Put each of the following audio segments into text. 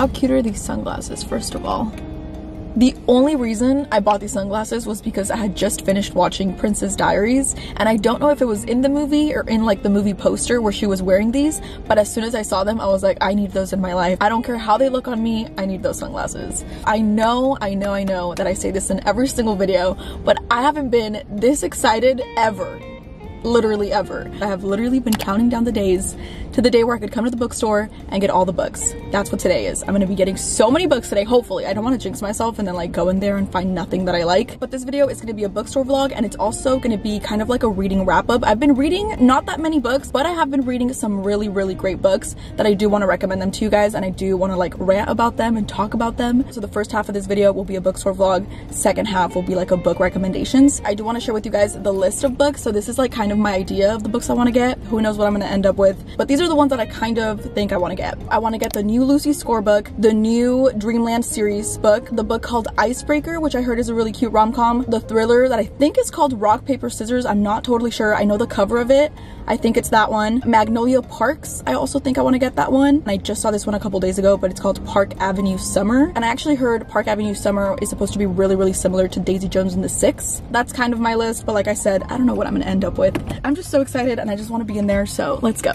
How cute are these sunglasses, first of all? The only reason I bought these sunglasses was because I had just finished watching Princess Diaries, and I don't know if it was in the movie or in like the movie poster where she was wearing these, but as soon as I saw them I was like, I need those in my life. I don't care how they look on me, I need those sunglasses. I know that I say this in every single video, but I haven't been this excited ever. Literally ever. I have literally been counting down the days to the day where I could come to the bookstore and get all the books. That's what today is. I'm gonna be getting so many books today, hopefully. I don't want to jinx myself and then like go in there and find nothing that I like. But this video is gonna be a bookstore vlog, and it's also gonna be kind of like a reading wrap-up. I've been reading not that many books, but I have been reading some really great books that I do want to recommend them to you guys, and I do want to like rant about them and talk about them. So the first half of this video will be a bookstore vlog, second half will be like a book recommendations. I do want to share with you guys the list of books. So this is like kind of my idea of the books I want to get. Who knows what I'm going to end up with, but these are the ones that I kind of think I want to get. I want to get the new Lucy Score book, the new Dreamland series book, the book called Icebreaker, which I heard is a really cute rom-com, the thriller that I think is called Rock, Paper, Scissors. I'm not totally sure. I know the cover of it. I think it's that one. Magnolia Parks, I also think I want to get that one. And I just saw this one a couple days ago, but it's called Park Avenue Summer. And I actually heard Park Avenue Summer is supposed to be really similar to Daisy Jones and the Six. That's kind of my list, but like I said, I don't know what I'm going to end up with. I'm just so excited and I just want to be in there, so let's go.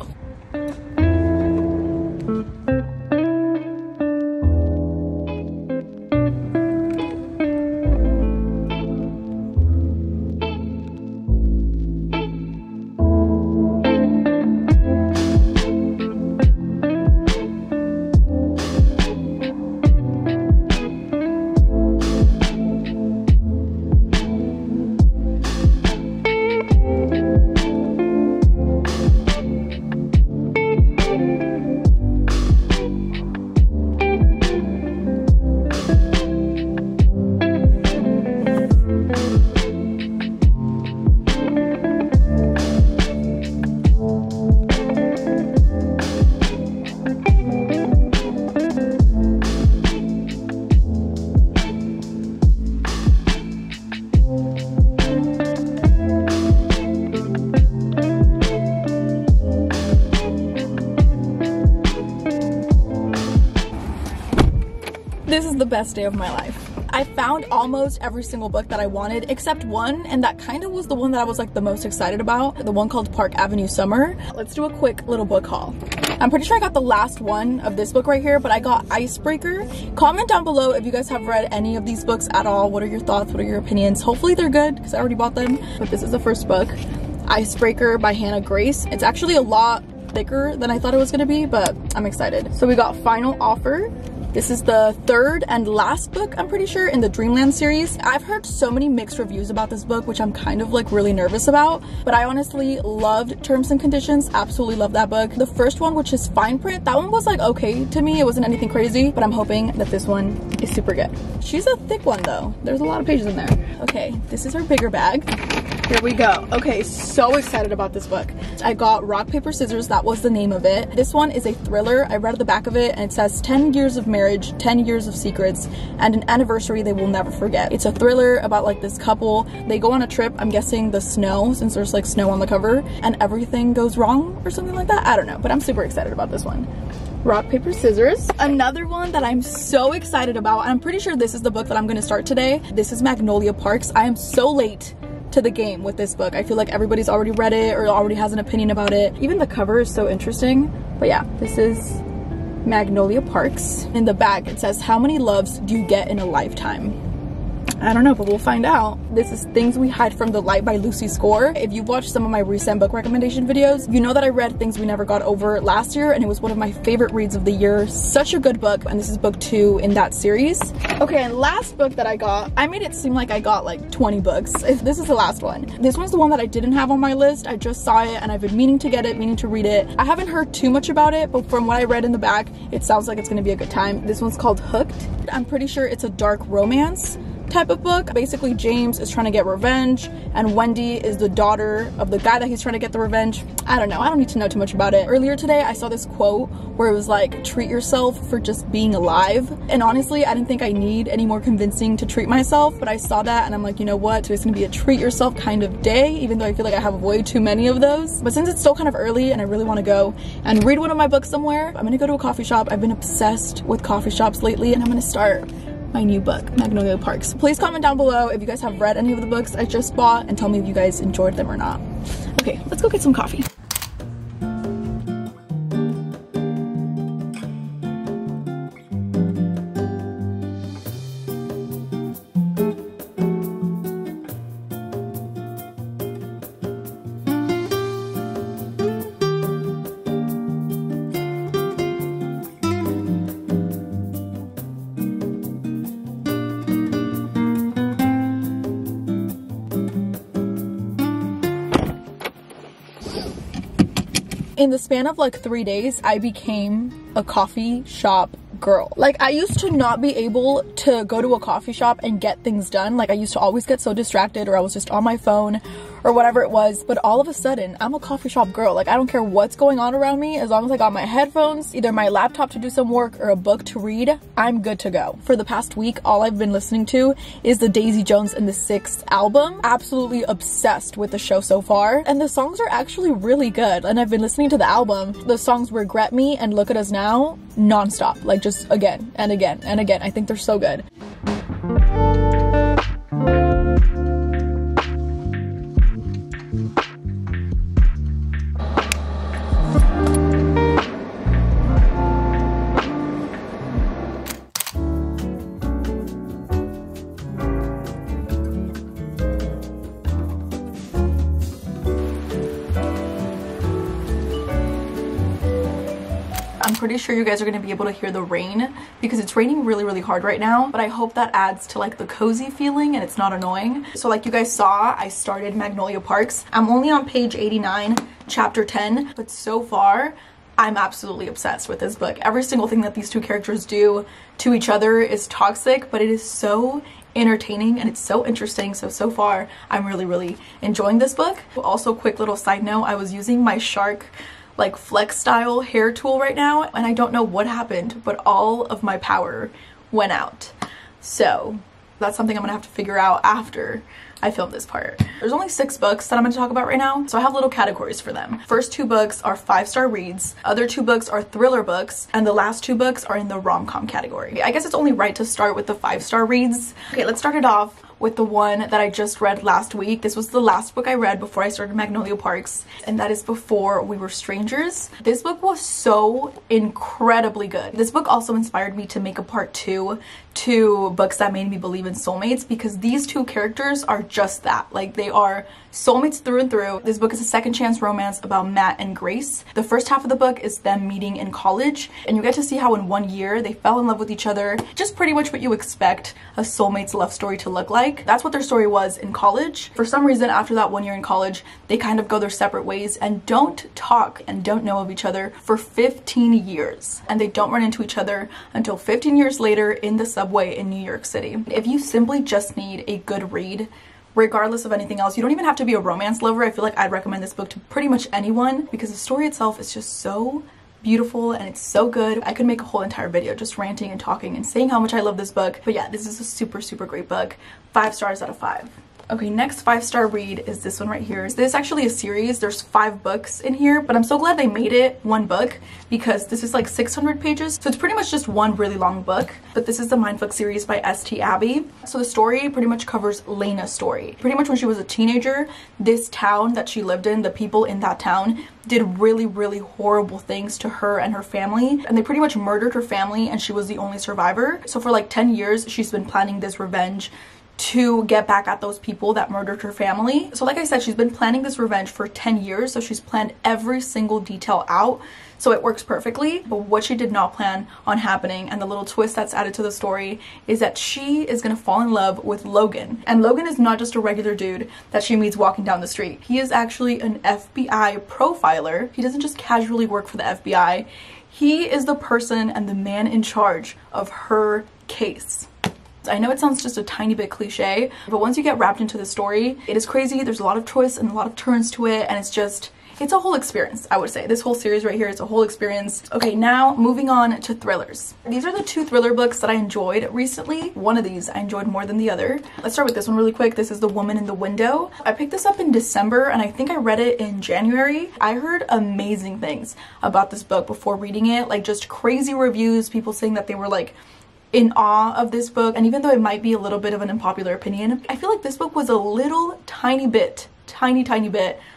Best day of my life. I found almost every single book that I wanted except one, and that kind of was the one that I was like the most excited about, the one called Park Avenue Summer. Let's do a quick little book haul. I'm pretty sure I got the last one of this book right here, but I got Icebreaker. Comment down below if you guys have read any of these books at all. What are your thoughts? What are your opinions? Hopefully they're good because I already bought them, but this is the first book, Icebreaker by Hannah Grace. It's actually a lot thicker than I thought it was gonna be, but I'm excited. So we got Final Offer. This is the third and last book, I'm pretty sure, in the Dreamland series. I've heard so many mixed reviews about this book, which I'm kind of like really nervous about, but I honestly loved Terms and Conditions. Absolutely love that book. The first one, which is Fine Print, that one was like okay to me. It wasn't anything crazy, but I'm hoping that this one is super good. She's a thick one though. There's a lot of pages in there. Okay, this is her bigger bag. Here we go. Okay, so excited about this book. I got Rock, Paper, Scissors. That was the name of it. This one is a thriller. I read the back of it and it says 10 years of marriage, 10 years of secrets, and an anniversary they will never forget. It's a thriller about like this couple. They go on a trip, I'm guessing the snow, since there's like snow on the cover, and everything goes wrong or something like that. I don't know, but I'm super excited about this one. Rock, Paper, Scissors. Another one that I'm so excited about, and I'm pretty sure this is the book that I'm gonna start today. This is Magnolia Parks. I am so late to the game with this book. I feel like everybody's already read it or already has an opinion about it. Even the cover is so interesting. But yeah, this is Magnolia Parks. In the back it says, how many loves do you get in a lifetime? I don't know, but we'll find out. This is Things We Hide from the Light by Lucy Score. If you've watched some of my recent book recommendation videos, you know that I read Things We Never Got Over last year, and it was one of my favorite reads of the year. Such a good book, and this is book 2 in that series. Okay, and last book that I got, I made it seem like I got like 20 books. This is the last one. This one's the one that I didn't have on my list. I just saw it, and I've been meaning to get it, meaning to read it. I haven't heard too much about it, but from what I read in the back, it sounds like it's gonna be a good time. This one's called Hooked. I'm pretty sure it's a dark romance type of book. Basically, James is trying to get revenge and Wendy is the daughter of the guy that he's trying to get the revenge. I don't know, I don't need to know too much about it. Earlier today, I saw this quote where it was like, treat yourself for just being alive. And honestly, I didn't think I need any more convincing to treat myself, but I saw that and I'm like, you know what? Today's gonna be a treat yourself kind of day, even though I feel like I have way too many of those. But since it's still kind of early and I really wanna go and read one of my books somewhere, I'm gonna go to a coffee shop. I've been obsessed with coffee shops lately and I'm gonna start my new book, Magnolia Parks. Please comment down below if you guys have read any of the books I just bought and tell me if you guys enjoyed them or not. Okay, let's go get some coffee. In the span of like 3 days, I became a coffee shop girl. Like, I used to not be able to go to a coffee shop and get things done. Like, I used to always get so distracted, or I was just on my phone or whatever it was. But all of a sudden, I'm a coffee shop girl. Like, I don't care what's going on around me. As long as I got my headphones, either my laptop to do some work or a book to read, I'm good to go. For the past week, all I've been listening to is the Daisy Jones and the Six album. Absolutely obsessed with the show so far. And the songs are actually really good. And I've been listening to the album. The songs Regret Me and Look at Us Now, nonstop. Like, just again and again and again. I think they're so good. I'm pretty sure you guys are going to be able to hear the rain because it's raining really, really hard right now, but I hope that adds to like the cozy feeling and it's not annoying. So like you guys saw, I started Magnolia Parks. I'm only on page 89, chapter 10, but so far I'm absolutely obsessed with this book. Every single thing that these two characters do to each other is toxic, but it is so entertaining and it's so interesting. So far I'm really, really enjoying this book. Also, quick little side note, I was using my shark like flex style hair tool right now and I don't know what happened, but all of my power went out. So that's something I'm gonna have to figure out after I filmed this part. There's only 6 books that I'm gonna talk about right now, so I have little categories for them. First 2 books are 5-star reads, other 2 books are thriller books, and the last 2 books are in the rom-com category. I guess it's only right to start with the 5-star reads. Okay, let's start it off with the one that I just read last week. This was the last book I read before I started Magnolia Parks, and that is Before We Were Strangers. This book was so incredibly good. This book also inspired me to make a part 2 to books that made me believe in soulmates, because these two characters are just that. Like, they are soulmates through and through. This book is a second chance romance about Matt and Grace. The first half of the book is them meeting in college, and you get to see how in 1 year they fell in love with each other. Just pretty much what you expect a soulmate's love story to look like. That's what their story was in college. For some reason, after that 1 year in college, they kind of go their separate ways and don't talk and don't know of each other for 15 years. And they don't run into each other until 15 years later in the subway in New York City. If you simply just need a good read, regardless of anything else, you don't even have to be a romance lover. I feel like I'd recommend this book to pretty much anyone because the story itself is just so beautiful and it's so good. I could make a whole entire video just ranting and talking and saying how much I love this book. But yeah, this is a super, super great book. 5 stars out of 5. Okay, next 5-star read is this one right here. This is actually a series. There's 5 books in here, but I'm so glad they made it one book because this is like 600 pages. So it's pretty much just one really long book, but this is the Mindflicks series by S.T. Abbey. So the story pretty much covers Lena's story. Pretty much when she was a teenager, this town that she lived in, the people in that town, did really, really horrible things to her and her family, and they pretty much murdered her family and she was the only survivor. So for like 10 years she's been planning this revenge to get back at those people that murdered her family. So like I said, she's been planning this revenge for 10 years, so she's planned every single detail out, so it works perfectly. But what she did not plan on happening, and the little twist that's added to the story, is that she is gonna fall in love with Logan. And Logan is not just a regular dude that she meets walking down the street. He is actually an FBI profiler. He doesn't just casually work for the FBI. He is the person and the man in charge of her case. I know it sounds just a tiny bit cliche, but once you get wrapped into the story, it is crazy. There's a lot of choice and a lot of turns to it, and it's a whole experience, I would say. This whole series right here is a whole experience. Okay, now moving on to thrillers. These are the two thriller books that I enjoyed recently. One of these I enjoyed more than the other. Let's start with this one really quick. This is The Woman in the Window. I picked this up in December, and I think I read it in January. I heard amazing things about this book before reading it, like just crazy reviews, people saying that they were like in awe of this book. And even though it might be a little bit of an unpopular opinion, I feel like this book was a little tiny bit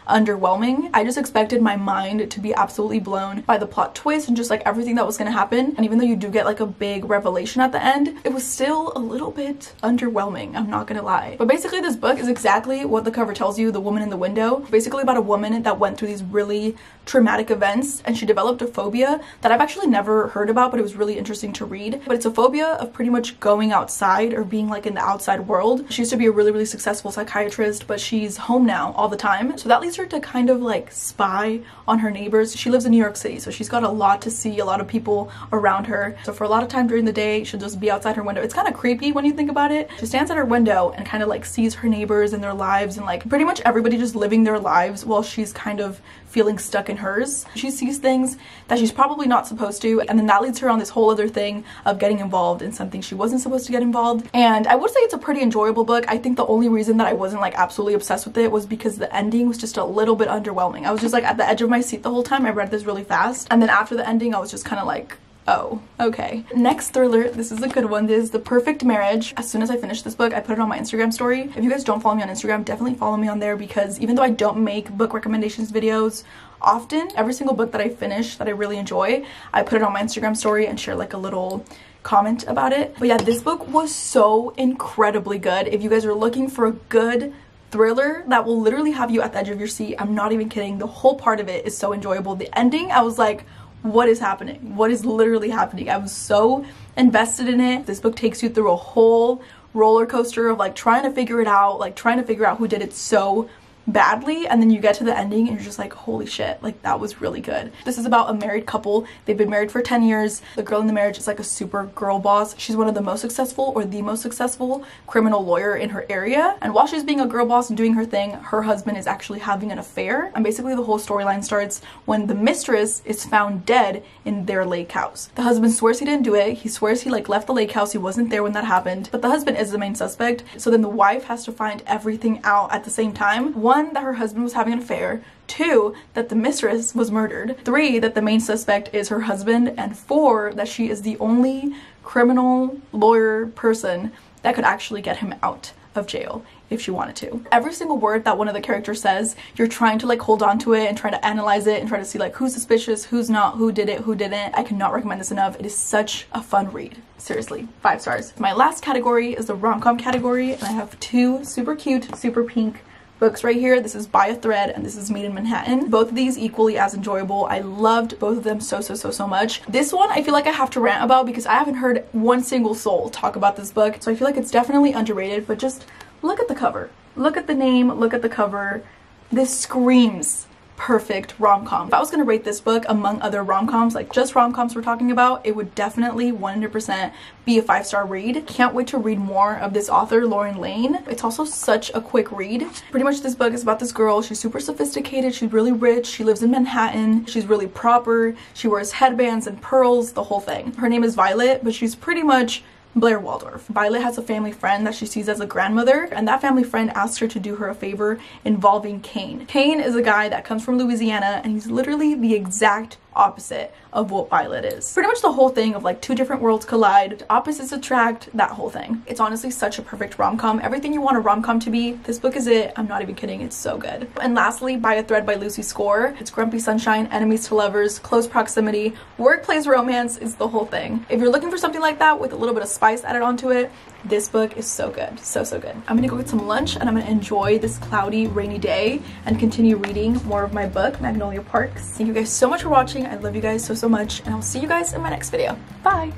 underwhelming. I just expected my mind to be absolutely blown by the plot twist and just like everything that was gonna happen. And even though you do get like a big revelation at the end, it was still a little bit underwhelming, I'm not gonna lie. But basically this book is exactly what the cover tells you, The Woman in the Window. Basically about a woman that went through these really traumatic events, and she developed a phobia that I've actually never heard about, but it was really interesting to read. But it's a phobia of pretty much going outside or being like in the outside world. She used to be a really, really successful psychiatrist, but she's home now all the time. So that leads her to kind of like spy on her neighbors. She lives in New York City, so she's got a lot to see, a lot of people around her. So for a lot of time during the day, she'll just be outside her window. It's kind of creepy when you think about it. She stands at her window and kind of like sees her neighbors and their lives and like pretty much everybody just living their lives while she's kind of feeling stuck in hers. She sees things that she's probably not supposed to, and then that leads her on this whole other thing of getting involved in something she wasn't supposed to get involved. And I would say it's a pretty enjoyable book. I think the only reason that I wasn't like absolutely obsessed with it was because the ending was just a little bit underwhelming. I was just like at the edge of my seat the whole time. I read this really fast, and then after the ending I was just kind of like, oh, okay. Next thriller, this is a good one. This is The Perfect Marriage. As soon as I finished this book, I put it on my Instagram story. If you guys don't follow me on Instagram, definitely follow me on there, because even though I don't make book recommendations videos often, every single book that I finish that I really enjoy, I put it on my Instagram story and share like a little comment about it. But yeah, this book was so incredibly good. If you guys are looking for a good thriller that will literally have you at the edge of your seat, I'm not even kidding, the whole part of it is so enjoyable. The ending, I was like, what is happening? What is literally happening? I was so invested in it. This book takes you through a whole roller coaster of like trying to figure it out, like trying to figure out who did it so badly, and then you get to the ending and you're just like, holy shit, like that was really good. This is about a married couple. They've been married for 10 years. The girl in the marriage is like a super girl boss. She's one of the most successful or the most successful criminal lawyer in her area, and while she's being a girl boss and doing her thing, her husband is actually having an affair. And basically the whole storyline starts when the mistress is found dead in their lake house. The husband swears he didn't do it. He swears he like left the lake house, he wasn't there when that happened, but the husband is the main suspect. So then the wife has to find everything out at the same time. One, that her husband was having an affair. Two, that the mistress was murdered. Three, that the main suspect is her husband. And four, that she is the only criminal lawyer person that could actually get him out of jail if she wanted to. Every single word that one of the characters says, you're trying to like hold on to it and try to analyze it and try to see like who's suspicious, who's not, who did it, who didn't. I cannot recommend this enough. It is such a fun read. Seriously, 5 stars. My last category is the rom-com category, and I have two super cute, super pink books right here. This is By a Thread and this is Made in Manhattan. Both of these equally as enjoyable. I loved both of them so much. This one I feel like I have to rant about because I haven't heard one single soul talk about this book, so I feel like it's definitely underrated. But just look at the cover, look at the name, look at the cover. This screams perfect rom-com. If I was gonna rate this book among other rom-coms, like just rom-coms we're talking about, it would definitely 100% be a 5-star read. Can't wait to read more of this author, Lauren Lane. It's also such a quick read. Pretty much this book is about this girl. She's super sophisticated, she's really rich, she lives in Manhattan, she's really proper, she wears headbands and pearls, the whole thing. Her name is Violet, but she's pretty much Blair Waldorf. Violet has a family friend that she sees as a grandmother, and that family friend asks her to do her a favor involving Kane. Kane is a guy that comes from Louisiana, and he's literally the exact opposite of what Violet is. Pretty much the whole thing of like two different worlds collide, opposites attract, that whole thing. It's honestly such a perfect rom-com. Everything you want a rom-com to be, this book is it. I'm not even kidding, it's so good. And lastly, By a Thread by Lucy Score. It's grumpy sunshine, enemies to lovers, close proximity, workplace romance, is the whole thing. If you're looking for something like that with a little bit of spice added onto it, this book is so good, so good. I'm gonna go get some lunch and I'm gonna enjoy this cloudy, rainy day and continue reading more of my book, Magnolia Parks. Thank you guys so much for watching. I love you guys so much, and I'll see you guys in my next video. Bye!